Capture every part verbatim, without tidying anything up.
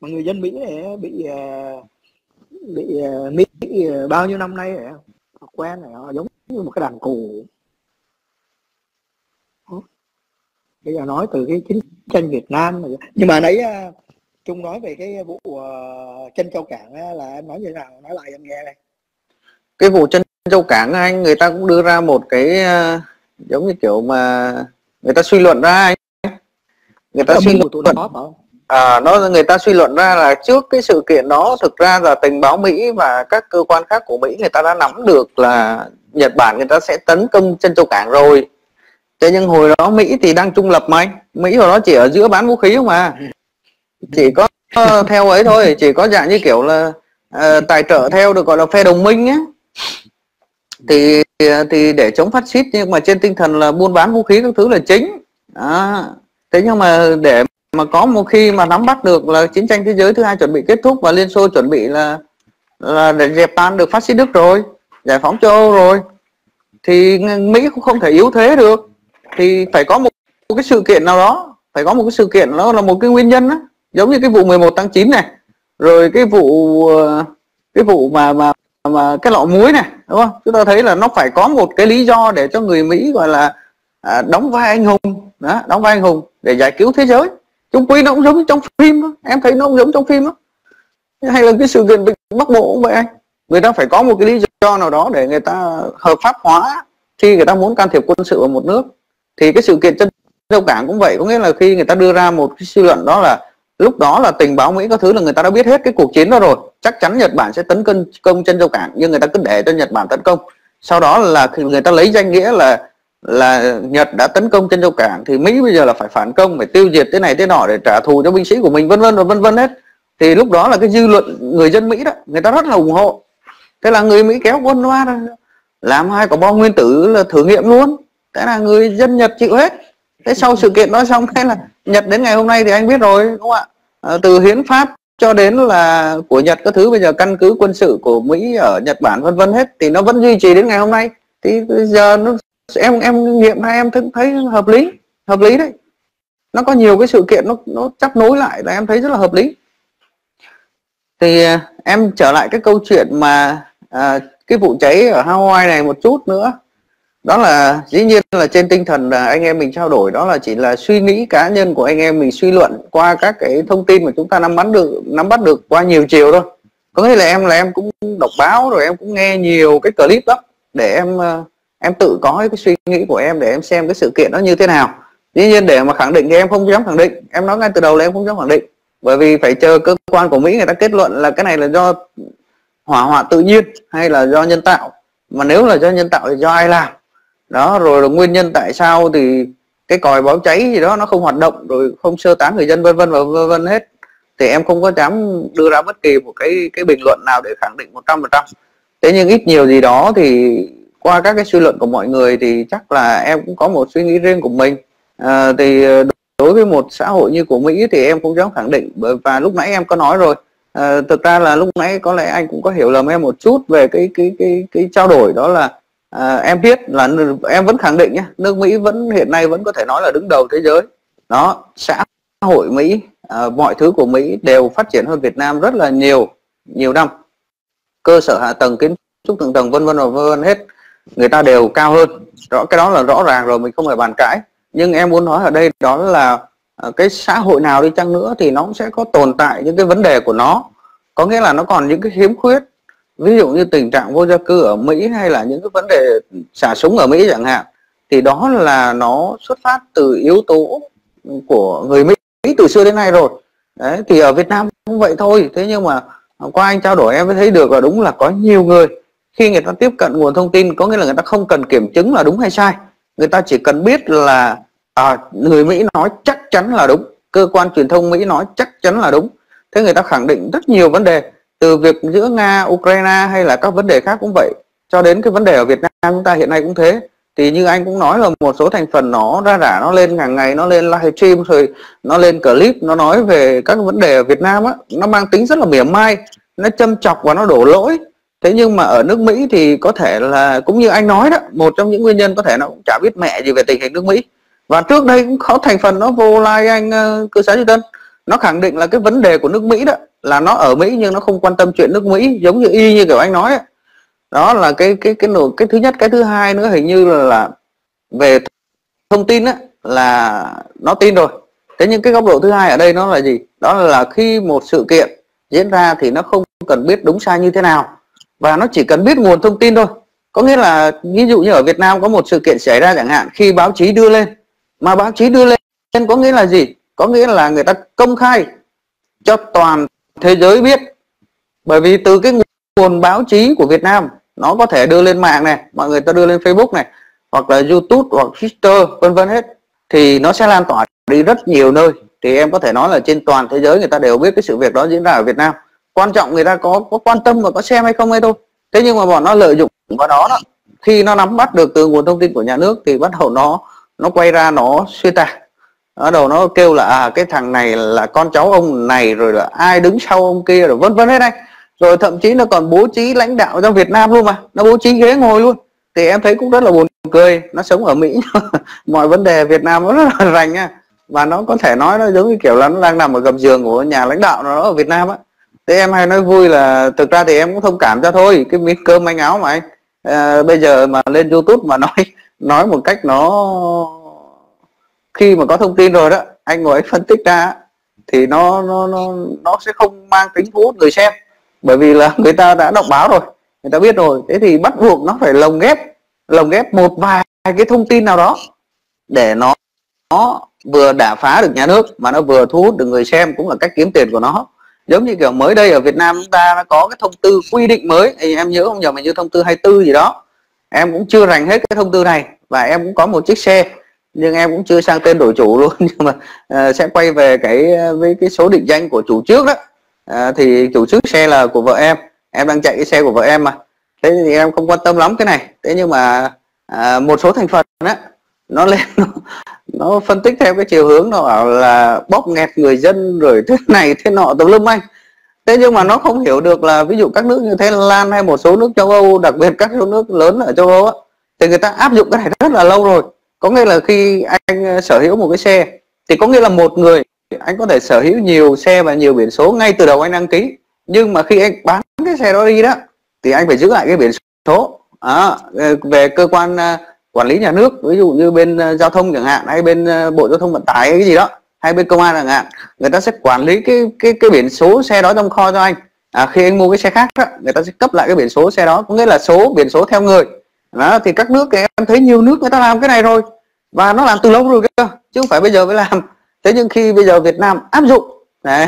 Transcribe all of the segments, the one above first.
mà người dân Mỹ này bị bị Mỹ bao nhiêu năm nay họ quen này, họ giống như một cái đàn cừu. Bây giờ nói từ cái chính tranh Việt Nam này. Nhưng mà nãy Trung nói về cái vụ Trân Châu Cảng là em nói như thế nào, nói lại em nghe đây. Cái vụ Trân Châu Cảng anh, người ta cũng đưa ra một cái giống như kiểu mà người ta suy luận ra anh. Người ta suy luận à, nó người ta suy luận ra là trước cái sự kiện đó thực ra là tình báo Mỹ và các cơ quan khác của Mỹ người ta đã nắm được là Nhật Bản người ta sẽ tấn công Trân Châu Cảng rồi. Thế nhưng hồi đó Mỹ thì đang trung lập mà anh. Mỹ hồi đó chỉ ở giữa bán vũ khí không à. Chỉ có theo ấy thôi, chỉ có dạng như kiểu là uh, tài trợ theo được gọi là phe đồng minh ấy. Thì thì để chống phát xít nhưng mà trên tinh thần là buôn bán vũ khí các thứ là chính. À, thế nhưng mà để mà có một khi mà nắm bắt được là chiến tranh thế giới thứ hai chuẩn bị kết thúc và Liên Xô chuẩn bị là là để dẹp tan được phát xít Đức rồi, giải phóng châu Âu rồi, thì Mỹ cũng không thể yếu thế được. Thì phải có một, một cái sự kiện nào đó, phải có một cái sự kiện nó là một cái nguyên nhân đó. Giống như cái vụ mười một tháng chín này, rồi cái vụ cái vụ mà mà mà cái lọ muối này, đúng không? Chúng ta thấy là nó phải có một cái lý do để cho người Mỹ gọi là à, đóng vai anh hùng đó, đóng vai anh hùng để giải cứu thế giới. Chung quy nó cũng giống trong phim đó. Em thấy nó cũng giống trong phim đó. Hay là cái sự kiện Bắc Bộ cũng vậy anh, người ta phải có một cái lý do nào đó để người ta hợp pháp hóa khi người ta muốn can thiệp quân sự vào một nước. Thì cái sự kiện Trân Châu Cảng cũng vậy, có nghĩa là khi người ta đưa ra một cái suy luận đó là lúc đó là tình báo Mỹ các thứ là người ta đã biết hết cái cuộc chiến đó rồi, chắc chắn Nhật Bản sẽ tấn công công Trân Châu Cảng, nhưng người ta cứ để cho Nhật Bản tấn công. Sau đó là người ta lấy danh nghĩa là là Nhật đã tấn công Trân Châu Cảng thì Mỹ bây giờ là phải phản công, phải tiêu diệt thế này thế nọ để trả thù cho binh sĩ của mình, vân vân và vân vân hết. Thì lúc đó là cái dư luận người dân Mỹ đó, người ta rất là ủng hộ. Thế là người Mỹ kéo quân ra làm hai quả bom nguyên tử là thử nghiệm luôn. Thế là người dân Nhật chịu hết. Thế sau sự kiện đó xong thế là Nhật đến ngày hôm nay thì anh biết rồi, đúng không ạ? À, từ hiến pháp cho đến là của Nhật các thứ, bây giờ căn cứ quân sự của Mỹ ở Nhật Bản vân vân hết thì nó vẫn duy trì đến ngày hôm nay. Thì bây giờ nó, em em nghiệm hai em thấy hợp lý, hợp lý đấy. Nó có nhiều cái sự kiện nó nó chắp nối lại là em thấy rất là hợp lý. Thì em trở lại cái câu chuyện mà à, cái vụ cháy ở Hawaii này một chút nữa. Đó là dĩ nhiên là trên tinh thần là anh em mình trao đổi, đó là chỉ là suy nghĩ cá nhân của anh em mình, suy luận qua các cái thông tin mà chúng ta nắm bắt được nắm bắt được qua nhiều chiều thôi. Có nghĩa là em là em cũng đọc báo rồi, em cũng nghe nhiều cái clip đó để em em tự có cái suy nghĩ của em để em xem cái sự kiện đó như thế nào. Dĩ nhiên để mà khẳng định thì em không dám khẳng định, em nói ngay từ đầu là em không dám khẳng định, bởi vì phải chờ cơ quan của Mỹ người ta kết luận là cái này là do hỏa hoạn tự nhiên hay là do nhân tạo, mà nếu là do nhân tạo thì do ai làm đó, rồi là nguyên nhân tại sao thì cái còi báo cháy gì đó nó không hoạt động, rồi không sơ tán người dân vân vân và vân vân hết. Thì em không có dám đưa ra bất kỳ một cái cái bình luận nào để khẳng định một trăm phần trăm. Thế nhưng ít nhiều gì đó thì qua các cái suy luận của mọi người thì chắc là em cũng có một suy nghĩ riêng của mình. À, thì đối với một xã hội như của Mỹ thì em không dám khẳng định, và lúc nãy em có nói rồi. À, thực ra là lúc nãy có lẽ anh cũng có hiểu lầm em một chút về cái cái cái cái trao đổi đó là à, em biết là em vẫn khẳng định nhé, nước Mỹ vẫn hiện nay vẫn có thể nói là đứng đầu thế giới đó. Xã hội Mỹ, à, mọi thứ của Mỹ đều phát triển hơn Việt Nam rất là nhiều nhiều năm, cơ sở hạ tầng, kiến trúc tầng tầng vân vân và vân vân hết, người ta đều cao hơn rõ, cái đó là rõ ràng rồi, mình không phải bàn cãi. Nhưng em muốn nói ở đây đó là à, cái xã hội nào đi chăng nữa thì nó cũng sẽ có tồn tại những cái vấn đề của nó, có nghĩa là nó còn những cái khiếm khuyết. Ví dụ như tình trạng vô gia cư ở Mỹ hay là những cái vấn đề xả súng ở Mỹ chẳng hạn, thì đó là nó xuất phát từ yếu tố của người Mỹ từ xưa đến nay rồi. Đấy, thì ở Việt Nam cũng vậy thôi. Thế nhưng mà qua anh trao đổi em mới thấy được là đúng là có nhiều người khi người ta tiếp cận nguồn thông tin, có nghĩa là người ta không cần kiểm chứng là đúng hay sai, người ta chỉ cần biết là à, người Mỹ nói chắc chắn là đúng, cơ quan truyền thông Mỹ nói chắc chắn là đúng. Thế người ta khẳng định rất nhiều vấn đề, từ việc giữa Nga, Ukraine hay là các vấn đề khác cũng vậy, cho đến cái vấn đề ở Việt Nam chúng ta hiện nay cũng thế. Thì như anh cũng nói là một số thành phần nó ra rả, nó lên hàng ngày, nó lên live stream, rồi nó lên clip, nó nói về các vấn đề ở Việt Nam á, nó mang tính rất là mỉa mai, nó châm chọc và nó đổ lỗi. Thế nhưng mà ở nước Mỹ thì có thể là cũng như anh nói đó, một trong những nguyên nhân có thể nó cũng chả biết mẹ gì về tình hình nước Mỹ. Và trước đây cũng có thành phần nó vô like anh Cư Xá Duy Tân nó khẳng định là cái vấn đề của nước Mỹ đó là nó ở Mỹ nhưng nó không quan tâm chuyện nước Mỹ, giống như y như kiểu anh nói ấy. Đó là cái cái cái nổ cái thứ nhất. Cái thứ hai nữa hình như là, là về thông tin ấy, là nó tin rồi. Thế nhưng cái góc độ thứ hai ở đây nó là gì? Đó là khi một sự kiện diễn ra thì nó không cần biết đúng sai như thế nào, và nó chỉ cần biết nguồn thông tin thôi. Có nghĩa là ví dụ như ở Việt Nam có một sự kiện xảy ra chẳng hạn, khi báo chí đưa lên, mà báo chí đưa lên có nghĩa là gì? Có nghĩa là người ta công khai cho toàn thế giới biết. Bởi vì từ cái nguồn báo chí của Việt Nam, nó có thể đưa lên mạng này, mọi người ta đưa lên Facebook này, hoặc là YouTube, hoặc Twitter, vân vân hết, thì nó sẽ lan tỏa đi rất nhiều nơi. Thì em có thể nói là trên toàn thế giới người ta đều biết cái sự việc đó diễn ra ở Việt Nam. Quan trọng người ta có có quan tâm và có xem hay không hay thôi. Thế nhưng mà bọn nó lợi dụng vào đó, đó. Khi nó nắm bắt được từ nguồn thông tin của nhà nước thì bắt đầu nó nó quay ra nó xuyên tạc. Ở đầu nó kêu là à, cái thằng này là con cháu ông này, rồi là ai đứng sau ông kia, rồi vân vân hết đây. Rồi thậm chí nó còn bố trí lãnh đạo trong Việt Nam luôn mà, nó bố trí ghế ngồi luôn. Thì em thấy cũng rất là buồn cười, nó sống ở Mỹ mọi vấn đề Việt Nam nó rất là rành nha. Và nó có thể nói nó giống như kiểu là nó đang nằm ở gầm giường của nhà lãnh đạo nó ở Việt Nam á. Thế em hay nói vui là thực ra thì em cũng thông cảm cho thôi, cái miếng cơm manh áo mà anh à, bây giờ mà lên YouTube mà nói nói một cách nó, khi mà có thông tin rồi đó, anh ngồi anh phân tích ra thì nó nó nó nó sẽ không mang tính thu hút người xem, bởi vì là người ta đã đọc báo rồi, người ta biết rồi. Thế thì bắt buộc nó phải lồng ghép lồng ghép một vài cái thông tin nào đó để nó nó vừa đả phá được nhà nước mà nó vừa thu hút được người xem, cũng là cách kiếm tiền của nó. Giống như kiểu mới đây ở Việt Nam chúng ta có cái thông tư quy định mới, em nhớ không nhờ mình như thông tư hai mươi tư gì đó, em cũng chưa rành hết cái thông tư này. Và em cũng có một chiếc xe nhưng em cũng chưa sang tên đổi chủ luôn, nhưng mà à, sẽ quay về cái với cái số định danh của chủ trước đó. À, thì chủ trước xe là của vợ em, em đang chạy cái xe của vợ em mà, thế thì em không quan tâm lắm cái này. Thế nhưng mà à, một số thành phần đó, nó lên nó, nó phân tích theo cái chiều hướng nó bảo là bóp nghẹt người dân rồi thế này thế nọ tùm lum anh. Thế nhưng mà nó không hiểu được là ví dụ các nước như Thái Lan hay một số nước châu Âu, đặc biệt các số nước lớn ở châu Âu á, thì người ta áp dụng cái này rất là lâu rồi. Có nghĩa là khi anh sở hữu một cái xe thì có nghĩa là một người anh có thể sở hữu nhiều xe và nhiều biển số ngay từ đầu anh đăng ký, nhưng mà khi anh bán cái xe đó đi đó thì anh phải giữ lại cái biển số à, về cơ quan quản lý nhà nước, ví dụ như bên giao thông chẳng hạn, hay bên Bộ Giao thông Vận tải hay cái gì đó, hay bên công an chẳng hạn, người ta sẽ quản lý cái cái cái biển số xe đó trong kho cho anh. À, khi anh mua cái xe khác đó, người ta sẽ cấp lại cái biển số xe đó, có nghĩa là số biển số theo người đó. Thì các nước, em thấy nhiều nước người ta làm cái này rồi, và nó làm từ lâu rồi cơ, chứ không phải bây giờ mới làm. Thế nhưng khi bây giờ Việt Nam áp dụng đấy,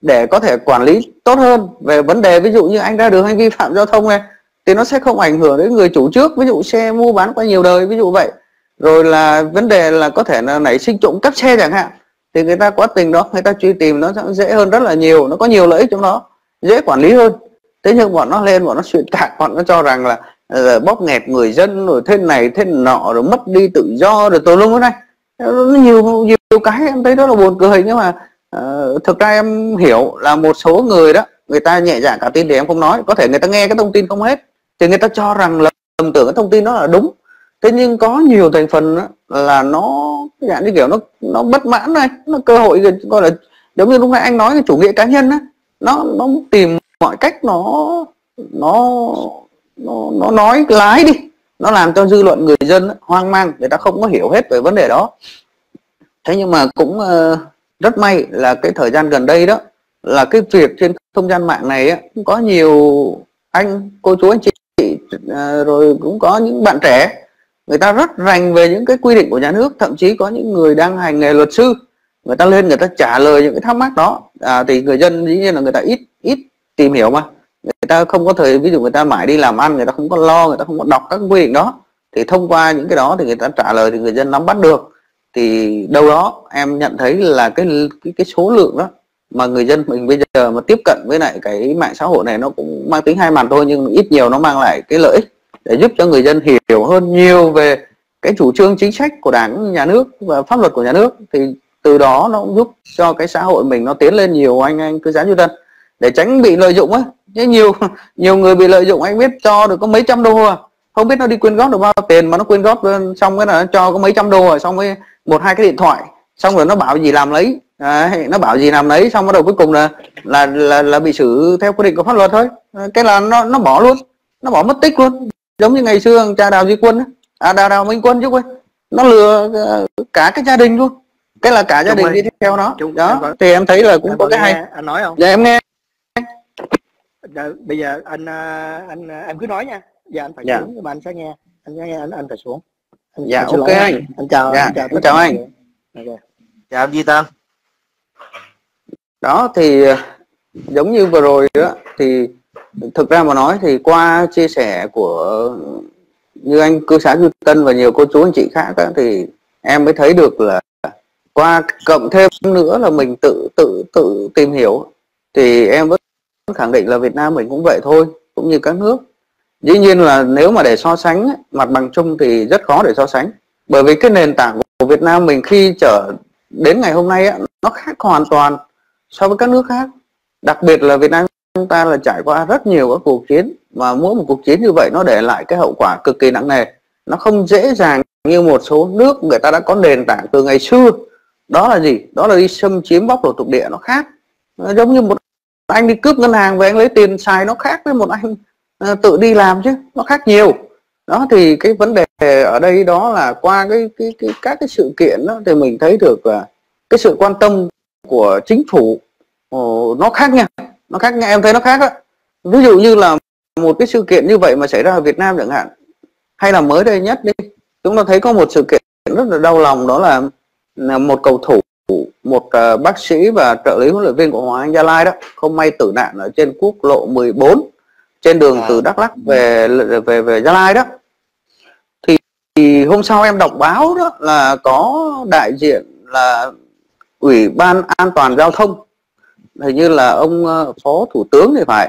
để có thể quản lý tốt hơn về vấn đề ví dụ như anh ra đường anh vi phạm giao thông này, thì nó sẽ không ảnh hưởng đến người chủ trước, ví dụ xe mua bán qua nhiều đời ví dụ vậy. Rồi là vấn đề là có thể là nảy sinh trộm cắp xe chẳng hạn, thì người ta quá trình đó người ta truy tìm nó sẽ dễ hơn rất là nhiều, nó có nhiều lợi ích trong đó, dễ quản lý hơn. Thế nhưng bọn nó lên, bọn nó xuyên tạc, bọn nó cho rằng là rồi bóp nghẹt người dân, rồi thế này thế nọ, rồi mất đi tự do, rồi tùm lum hết này. Nó nhiều nhiều cái em thấy đó là buồn cười, nhưng mà uh, thực ra em hiểu là một số người đó, người ta nhẹ dạ cả tin thì em không nói, có thể người ta nghe cái thông tin không hết thì người ta cho rằng là lầm tưởng cái thông tin đó là đúng. Thế nhưng có nhiều thành phần đó, là nó dạng như kiểu nó nó bất mãn này, nó cơ hội gọi là giống như lúc nãy anh nói cái chủ nghĩa cá nhân đó, nó nó tìm mọi cách nó nó Nó, nó nói lái đi, nó làm cho dư luận người dân hoang mang, người ta không có hiểu hết về vấn đề đó. Thế nhưng mà cũng uh, rất may là cái thời gian gần đây đó, là cái việc trên không gian mạng này ấy, cũng có nhiều anh, cô chú, anh chị, uh, rồi cũng có những bạn trẻ, người ta rất rành về những cái quy định của nhà nước. Thậm chí có những người đang hành nghề luật sư, người ta lên người ta trả lời những cái thắc mắc đó. à, Thì người dân dĩ nhiên là người ta ít ít tìm hiểu mà, người ta không có thời, ví dụ người ta mãi đi làm ăn, người ta không có lo, người ta không có đọc các quy định đó, thì thông qua những cái đó thì người ta trả lời, thì người dân nắm bắt được. Thì đâu đó em nhận thấy là cái cái, cái số lượng đó mà người dân mình bây giờ mà tiếp cận với lại cái mạng xã hội này, nó cũng mang tính hai mặt thôi, nhưng ít nhiều nó mang lại cái lợi ích để giúp cho người dân hiểu hơn nhiều về cái chủ trương chính sách của Đảng, nhà nước và pháp luật của nhà nước. Thì từ đó nó cũng giúp cho cái xã hội mình nó tiến lên nhiều. Anh anh cứ dán như dân để tránh bị lợi dụng ấy. Chứ nhiều nhiều người bị lợi dụng, anh biết, cho được có mấy trăm đô à, không biết nó đi quyên góp được bao tiền, mà nó quyên góp xong cái là nó cho có mấy trăm đô rồi, xong với một hai cái điện thoại, xong rồi nó bảo gì làm lấy. Đấy, nó bảo gì làm đấy, xong bắt đầu cuối cùng là là là, là bị xử theo quy định của pháp luật thôi. Cái là nó nó bỏ luôn, nó bỏ mất tích luôn, giống như ngày xưa cha Đào Duy Quân, à Đào Đào Minh Quân chứ quên, nó lừa cả cái gia đình luôn. Cái là cả gia đình đi theo nó. Chúng, đó, em có, thì em thấy là cũng có cái nghe, hay. Anh nói không? Dạ em nghe. Đợi, bây giờ anh anh em cứ nói nha. Giờ anh phải dạ. xuống, nhưng mà anh sẽ nghe. Anh sẽ nghe, anh anh phải xuống. Anh, dạ anh ok anh. Anh chào. Dạ, anh chào, chào anh. anh. Okay. Chào anh Duy Tân. Đó thì giống như vừa rồi đó, thì thực ra mà nói thì qua chia sẻ của như anh cư xá Duy Tân và nhiều cô chú anh chị khác đó, thì em mới thấy được là qua cộng thêm nữa là mình tự tự tự tìm hiểu, thì em vẫn khẳng định là Việt Nam mình cũng vậy thôi, cũng như các nước. Dĩ nhiên là nếu mà để so sánh mặt bằng chung thì rất khó để so sánh, bởi vì cái nền tảng của Việt Nam mình khi trở đến ngày hôm nay nó khác hoàn toàn so với các nước khác. Đặc biệt là Việt Nam chúng ta là trải qua rất nhiều các cuộc chiến, và mỗi một cuộc chiến như vậy nó để lại cái hậu quả cực kỳ nặng nề. Nó không dễ dàng như một số nước người ta đã có nền tảng từ ngày xưa. Đó là gì? Đó là đi xâm chiếm bóc lột thuộc địa, nó khác. Nó giống như một anh đi cướp ngân hàng về anh lấy tiền xài, nó khác với một anh tự đi làm chứ, nó khác nhiều. Đó thì cái vấn đề ở đây đó là qua cái, cái, cái các cái sự kiện đó thì mình thấy được là cái sự quan tâm của chính phủ nó khác nha, nó khác nha, em thấy nó khác đó. Ví dụ như là một cái sự kiện như vậy mà xảy ra ở Việt Nam chẳng hạn, hay là mới đây nhất đi, chúng ta thấy có một sự kiện rất là đau lòng, đó là một cầu thủ, một uh, bác sĩ và trợ lý huấn luyện viên của Hoàng Anh Gia Lai đó không may tử nạn ở trên quốc lộ mười bốn trên đường à. từ Đắk Lắk về về về Gia Lai đó. Thì, thì hôm sau em đọc báo đó là có đại diện là Ủy ban An toàn giao thông, hình như là ông uh, Phó Thủ tướng thì phải,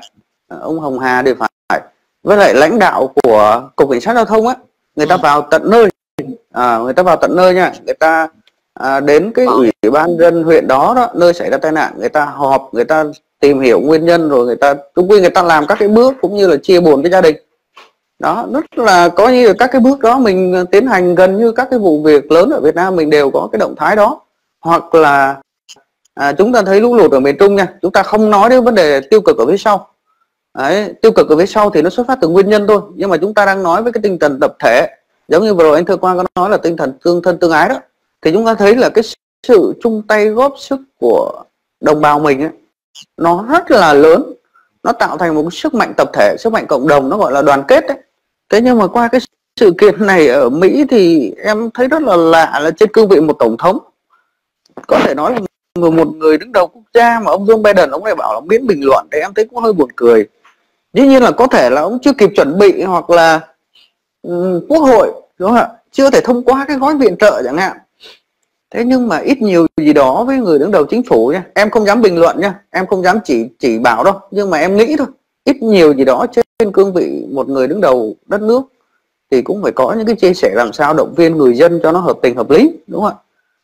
ông Hồng Hà thì phải, với lại lãnh đạo của Cục Cảnh sát giao thông á, người ta vào tận nơi, à, người ta vào tận nơi nha, người ta À, đến cái ủy ban dân huyện đó, đó nơi xảy ra tai nạn, người ta họp, người ta tìm hiểu nguyên nhân, rồi người ta cũng người ta làm các cái bước cũng như là chia buồn với gia đình. Đó, rất là có như các cái bước đó mình tiến hành, gần như các cái vụ việc lớn ở Việt Nam mình đều có cái động thái đó. Hoặc là à, chúng ta thấy lũ lụt ở miền Trung nha, chúng ta không nói đến vấn đề tiêu cực ở phía sau. Đấy, tiêu cực ở phía sau thì nó xuất phát từ nguyên nhân thôi, nhưng mà chúng ta đang nói với cái tinh thần tập thể, giống như vừa rồi anh Thơ Quang có nói là tinh thần tương thân tương ái đó. Thì chúng ta thấy là cái sự chung tay góp sức của đồng bào mình ấy, nó rất là lớn, nó tạo thành một cái sức mạnh tập thể, sức mạnh cộng đồng, nó gọi là đoàn kết đấy. Thế nhưng mà qua cái sự kiện này ở Mỹ thì em thấy rất là lạ là trên cương vị một tổng thống, có thể nói là một người đứng đầu quốc gia, mà ông Joe Biden ông này bảo là miễn bình luận, thì em thấy cũng hơi buồn cười. Dĩ nhiên là có thể là ông chưa kịp chuẩn bị, hoặc là um, quốc hội đúng không ạ, chưa thể thông qua cái gói viện trợ chẳng hạn. Thế nhưng mà ít nhiều gì đó với người đứng đầu chính phủ nha, em không dám bình luận nha, em không dám chỉ chỉ bảo đâu, nhưng mà em nghĩ thôi, ít nhiều gì đó trên cương vị một người đứng đầu đất nước thì cũng phải có những cái chia sẻ làm sao động viên người dân cho nó hợp tình hợp lý, đúng không ạ?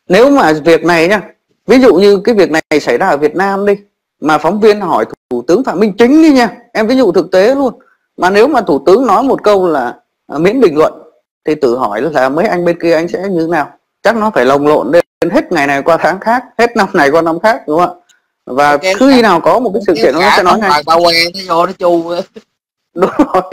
Nếu mà việc này nha, ví dụ như cái việc này xảy ra ở Việt Nam đi, mà phóng viên hỏi Thủ tướng Phạm Minh Chính đi nha, em ví dụ thực tế luôn, mà nếu mà Thủ tướng nói một câu là miễn bình luận thì tự hỏi là mấy anh bên kia anh sẽ như thế nào? Chắc nó phải lồng lộn đến hết ngày này qua tháng khác, hết năm này qua năm khác, đúng không ạ? Và khi nào có một cái sự kiện nó sẽ nói ngay. Bao quen nó vô nó chu. Đúng rồi.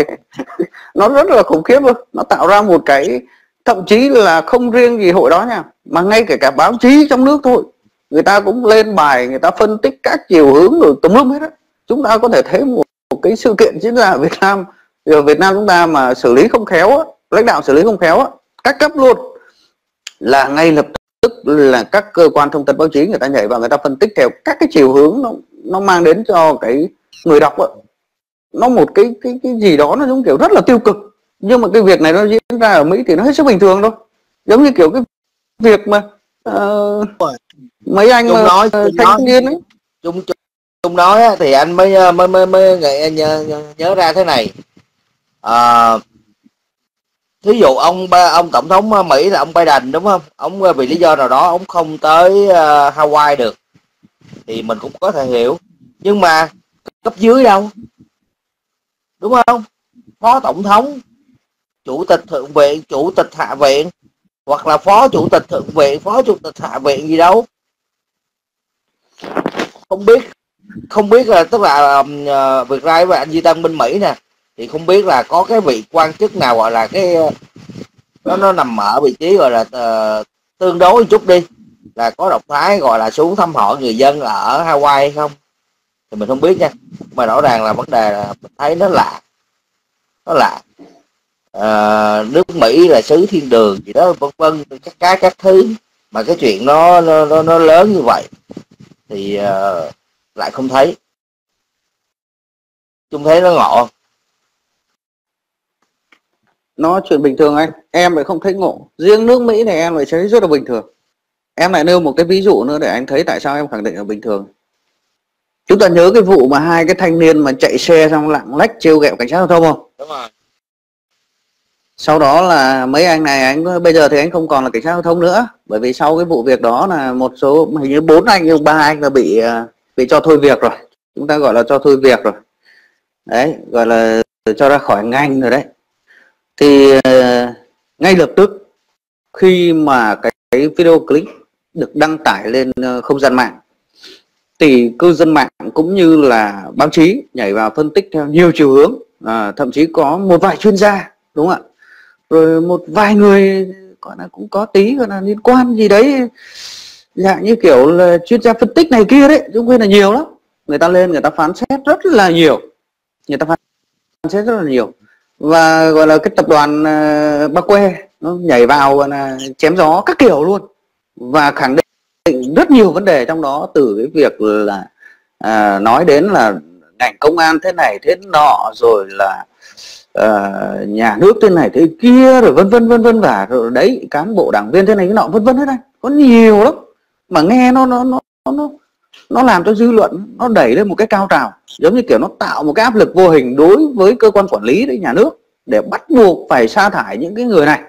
Nó rất là khủng khiếp luôn. Nó tạo ra một cái, thậm chí là không riêng gì hội đó nha, mà ngay kể cả báo chí trong nước thôi, người ta cũng lên bài, người ta phân tích các chiều hướng rồi tùm lum hết á. Chúng ta có thể thấy một, một cái sự kiện diễn ra ở Việt Nam, ở Việt Nam chúng ta mà xử lý không khéo á, lãnh đạo xử lý không khéo á, các cấp luôn, là ngay lập tức là các cơ quan thông tấn báo chí người ta nhảy vào, người ta phân tích theo các cái chiều hướng nó, nó mang đến cho cái người đọc đó, nó một cái, cái cái gì đó nó giống kiểu rất là tiêu cực. Nhưng mà cái việc này nó diễn ra ở Mỹ thì nó hết sức bình thường thôi, giống như kiểu cái việc mà uh, mấy anh chung mà nói, thanh niên ấy chung chung đó thì anh mới mới mới, mới nhớ, nhớ ra thế này. uh, Thí dụ ông ông tổng thống Mỹ là ông Biden, đúng không? Ông vì lý do nào đó ông không tới uh, Hawaii được thì mình cũng có thể hiểu. Nhưng mà cấp dưới đâu, đúng không? Phó tổng thống, chủ tịch thượng viện, chủ tịch hạ viện, hoặc là phó chủ tịch thượng viện, phó chủ tịch hạ viện gì đâu. không biết không biết là tức là uh, Việt Lai và anh Duy Tân bên Mỹ nè, thì không biết là có cái vị quan chức nào gọi là cái nó nó nằm ở vị trí gọi là uh, tương đối một chút đi, là có động thái gọi là xuống thăm hỏi người dân ở Hawaii hay không thì mình không biết nha. Mà rõ ràng là vấn đề là mình thấy nó lạ, nó lạ. Uh, nước Mỹ là xứ thiên đường gì đó vân vân các cái các thứ, mà cái chuyện nó nó nó, nó lớn như vậy thì uh, lại không thấy. Chung thấy nó ngộ, nó chuyện bình thường anh, em lại không thấy ngộ. Riêng nước Mỹ này em lại thấy rất là bình thường. Em lại nêu một cái ví dụ nữa để anh thấy tại sao em khẳng định là bình thường. Chúng ta nhớ cái vụ mà hai cái thanh niên mà chạy xe xong lạng lách trêu ghẹo cảnh sát giao thông không? Đúng rồi. Sau đó là mấy anh này, anh bây giờ thì anh không còn là cảnh sát giao thông nữa, bởi vì sau cái vụ việc đó là một số hình như bốn anh nhưng ba anh là bị bị cho thôi việc rồi, chúng ta gọi là cho thôi việc rồi đấy, gọi là cho ra khỏi ngành rồi đấy. Thì ngay lập tức khi mà cái video clip được đăng tải lên không gian mạng thì cư dân mạng cũng như là báo chí nhảy vào phân tích theo nhiều chiều hướng, à, thậm chí có một vài chuyên gia, đúng không ạ, rồi một vài người gọi là cũng có tí gọi là liên quan gì đấy, dạng như kiểu là chuyên gia phân tích này kia đấy, chúng quên là nhiều lắm. Người ta lên người ta phán xét rất là nhiều, người ta phán xét rất là nhiều và gọi là cái tập đoàn uh, Ba Que nó nhảy vào là chém gió các kiểu luôn và khẳng định rất nhiều vấn đề, trong đó từ cái việc là uh, nói đến là ngành công an thế này thế nọ, rồi là Uh, nhà nước thế này thế kia, rồi vân vân vân vân và rồi đấy, cán bộ đảng viên thế này thế nọ vân vân hết. Anh có nhiều lắm mà nghe nó nó nó nó nó làm cho dư luận nó đẩy lên một cái cao trào, giống như kiểu nó tạo một cái áp lực vô hình đối với cơ quan quản lý đấy, nhà nước, để bắt buộc phải sa thải những cái người này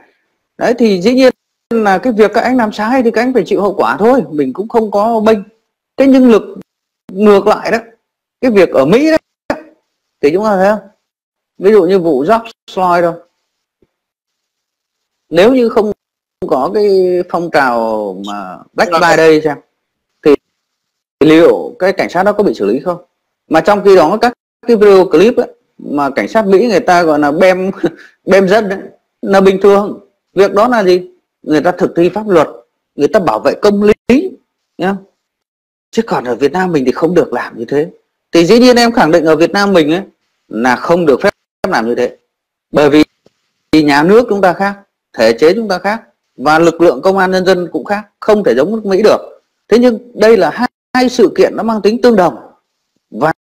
đấy. Thì dĩ nhiên là cái việc các anh làm sai thì các anh phải chịu hậu quả thôi, mình cũng không có bênh. Thế nhưng lực ngược lại đó, cái việc ở Mỹ đấy thì chúng ta thấy không? Ví dụ như vụ George Floyd đâu, nếu như không có cái phong trào mà Black Friday xem thì liệu cái cảnh sát đó có bị xử lý không? Mà trong khi đó các cái video clip ấy, mà cảnh sát Mỹ người ta gọi là bem bem dân đấy, là bình thường. Việc đó là gì? Người ta thực thi pháp luật, người ta bảo vệ công lý nhá. Chứ còn ở Việt Nam mình thì không được làm như thế. Thì dĩ nhiên em khẳng định ở Việt Nam mình ấy là không được phép làm như thế, bởi vì nhà nước chúng ta khác, thể chế chúng ta khác và lực lượng công an nhân dân cũng khác, không thể giống nước Mỹ được. Thế nhưng đây là hai, hai sự kiện nó mang tính tương đồng, và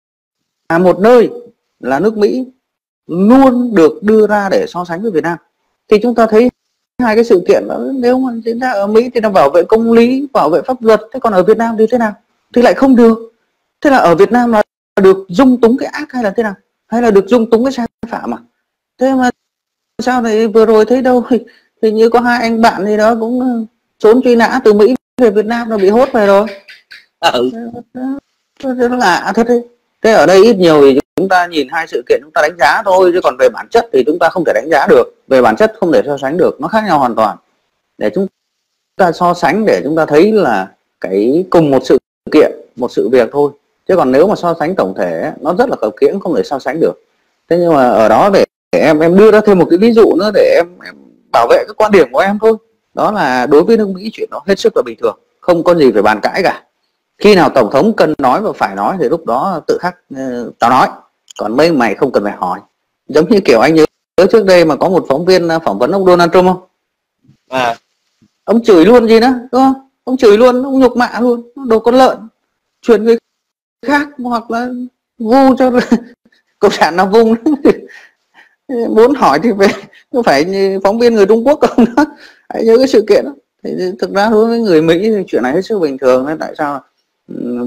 một nơi là nước Mỹ luôn được đưa ra để so sánh với Việt Nam. Thì chúng ta thấy hai cái sự kiện đó, nếu mà diễn ra ở Mỹ thì nó bảo vệ công lý, bảo vệ pháp luật, thế còn ở Việt Nam thì thế nào? Thì lại không được. Thế là ở Việt Nam là được dung túng cái ác hay là thế nào? Hay là được dung túng cái sai phạm mà? Thế mà sao này vừa rồi thấy đâu hình như có hai anh bạn gì đó cũng trốn truy nã từ Mỹ về Việt Nam là bị hốt về rồi. Ừ. Rất lạ thật đấy. Thế ở đây ít nhiều thì chúng ta nhìn hai sự kiện chúng ta đánh giá thôi, chứ còn về bản chất thì chúng ta không thể đánh giá được, về bản chất không thể so sánh được, nó khác nhau hoàn toàn. Để chúng ta so sánh để chúng ta thấy là cái cùng một sự kiện, một sự việc thôi. Chứ còn nếu mà so sánh tổng thể nó rất là khập khiễng, không thể so sánh được. Thế nhưng mà ở đó để, để em em đưa ra thêm một cái ví dụ nữa để em, em bảo vệ cái quan điểm của em thôi. Đó là đối với nước Mỹ chuyện nó hết sức là bình thường, không có gì phải bàn cãi cả. Khi nào tổng thống cần nói và phải nói thì lúc đó tự khắc tao nói, còn mấy mày không cần phải hỏi. Giống như kiểu anh nhớ trước đây mà có một phóng viên phỏng vấn ông Donald Trump không? À, ông chửi luôn gì nữa, đúng không? Ông chửi luôn, ông nhục mạ luôn, đồ con lợn, truyền người khác hoặc là vu cho cộng sản nó vung. Muốn hỏi thì phải, có phải như phóng viên người Trung Quốc không đó. Hãy nhớ cái sự kiện đó. Thì thực ra đối với người Mỹ thì chuyện này hết sức bình thường. Tại sao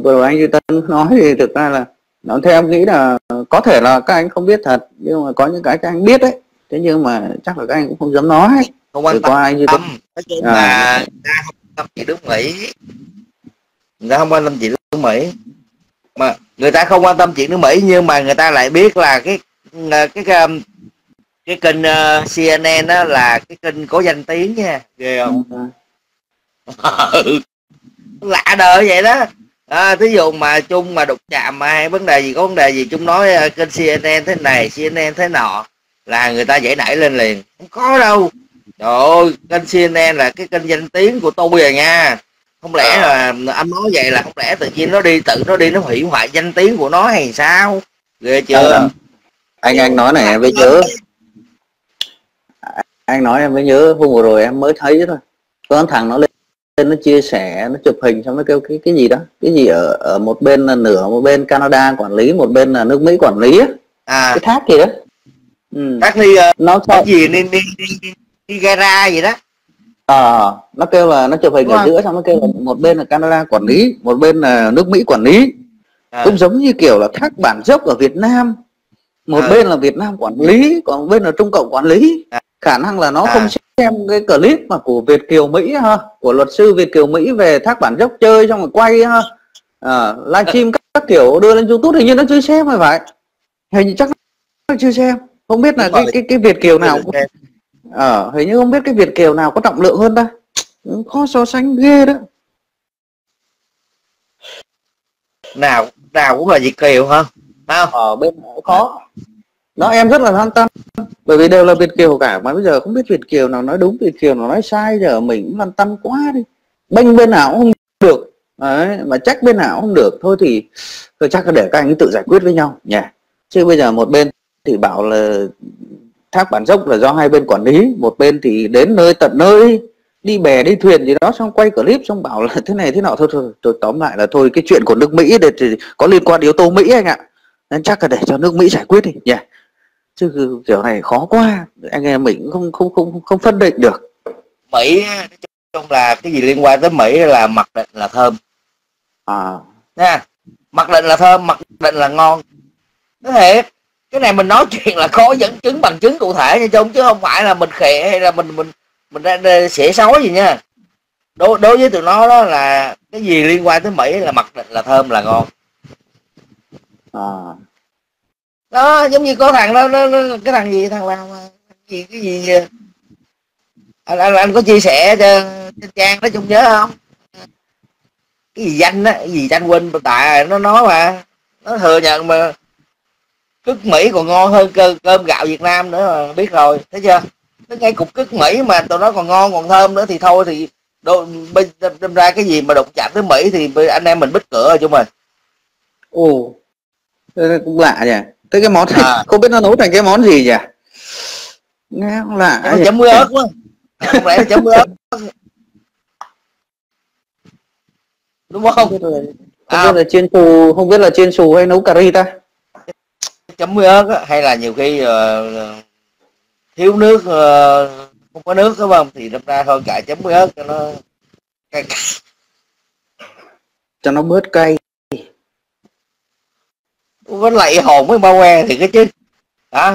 vừa rồi anh Duy Tân nói thì thực ra là nó, theo em nghĩ là có thể là các anh không biết thật, nhưng mà có những cái các anh biết đấy, thế nhưng mà chắc là các anh cũng không dám nói, không quan tâm. Anh Duy Tân là không quan tâm chỉ nước Mỹ, người ta không quan tâm chỉ nước Mỹ, mà người ta không quan tâm chuyện nước Mỹ, nhưng mà người ta lại biết là cái cái cái, cái kênh uh, C N N đó là cái kênh có danh tiếng nha, ghê không? Lạ đời vậy đó. à, thí dụ mà Chung mà đục chạm mà hay vấn đề gì, có vấn đề gì Chung nói kênh C N N thế này C N N thế nọ là người ta dễ nảy lên liền. Không có đâu, trời ơi, kênh C N N là cái kênh danh tiếng của tôi rồi nha. Không lẽ là anh nói vậy là không lẽ tự nhiên nó đi tự nó đi nó hủy hoại danh tiếng của nó hay sao? Ghê chưa? À, anh anh nói này em mới nhớ, anh nói em mới nhớ hôm vừa rồi em mới thấy thôi, có thằng nó lên nó chia sẻ, nó chụp hình xong nó kêu cái cái gì đó, cái gì ở ở một bên là nửa, một bên Canada quản lý, một bên là nước Mỹ quản lý à, cái thác gì đó, ừ. Thác đi uh, nó cái gì nên đi đi, đi, đi gara gì đó. Ờ, à, nó kêu là nó chụp hình ở giữa xong nó kêu là một bên là Canada quản lý, một bên là nước Mỹ quản lý, à. Cũng giống như kiểu là thác Bản Dốc ở Việt Nam, một à. bên là Việt Nam quản lý, còn một bên là Trung Cộng quản lý. À. Khả năng là nó à. không xem cái clip mà của Việt Kiều Mỹ ha, của luật sư Việt Kiều Mỹ về thác Bản Dốc chơi xong rồi quay ha, à, livestream các, các kiểu đưa lên YouTube, hình như nó chưa xem rồi phải, hình như chắc nó chưa xem, không biết là cái cái cái Việt Kiều nào. Cũng... Ờ, hình như không biết cái Việt Kiều nào có trọng lượng hơn ta, khó so sánh ghê đó. Nào, nào cũng là Việt Kiều hả? Nào, ở bên nào khó. Đó, em rất là hoang tâm, bởi vì đều là Việt Kiều cả, mà bây giờ không biết Việt Kiều nào nói đúng, Việt Kiều nào nói sai, giờ mình cũng lăn tăn quá đi. Bênh bên nào cũng không được, đấy, mà trách bên nào cũng không được, thôi thì thôi chắc là để các anh tự giải quyết với nhau nhỉ. Chứ bây giờ một bên thì bảo là thác Bản Dốc là do hai bên quản lý, một bên thì đến nơi tận nơi đi bè đi thuyền gì đó xong quay clip xong bảo là thế này thế nọ. Thôi thôi, tôi tóm lại là thôi cái chuyện của nước Mỹ để có liên quan yếu tố Mỹ anh ạ, nên chắc là để cho nước Mỹ giải quyết đi nhỉ, yeah. Chứ kiểu này khó quá, anh em mình không không không không phân định được. Mỹ trong là cái gì liên quan tới Mỹ là mặc định là thơm à, nha, mặc định là thơm, mặc định là ngon. Thế thiệt, cái này mình nói chuyện là có dẫn chứng bằng chứng cụ thể nha Chung, chứ không phải là mình khịa hay là mình mình mình ra xỉa xói gì nha. Đối đối với tụi nó đó là cái gì liên quan tới Mỹ là mặc định là thơm là ngon. À. Đó, giống như có thằng đó, nó, nó cái thằng gì thằng nào mà gì cái gì anh, anh, anh có chia sẻ cho trên trang đó Chung nhớ không? Cái gì danh á, cái gì danh quên tại nó nói mà nó thừa nhận mà cứt Mỹ còn ngon hơn cơm, cơm gạo Việt Nam nữa mà, biết rồi, thấy chưa? Tới ngay cục cứt Mỹ mà tụi nó còn ngon còn thơm nữa thì thôi thì đồ, đâm ra cái gì mà đụng chạm tới Mỹ thì anh em mình bít cửa rồi Chung ơi. Ồ, cũng lạ nhỉ. Tới cái món này, à. không biết nó nấu thành cái món gì nhỉ? Nghe không lạ. Nó chấm muối ớt quá. Không lẽ chấm muối ớt. Đúng không? Không biết là, không à. biết là chiên xù, không biết là chiên xù hay nấu cà ri ta. Chấm muối ớt á, hay là nhiều khi uh, thiếu nước, uh, không có nước đúng không? Thì đâm ra thôi cải chấm muối ớt cho nó cay, cay. Cho nó bớt cay. Có lạy hồn với bao que thì cái chứ đó,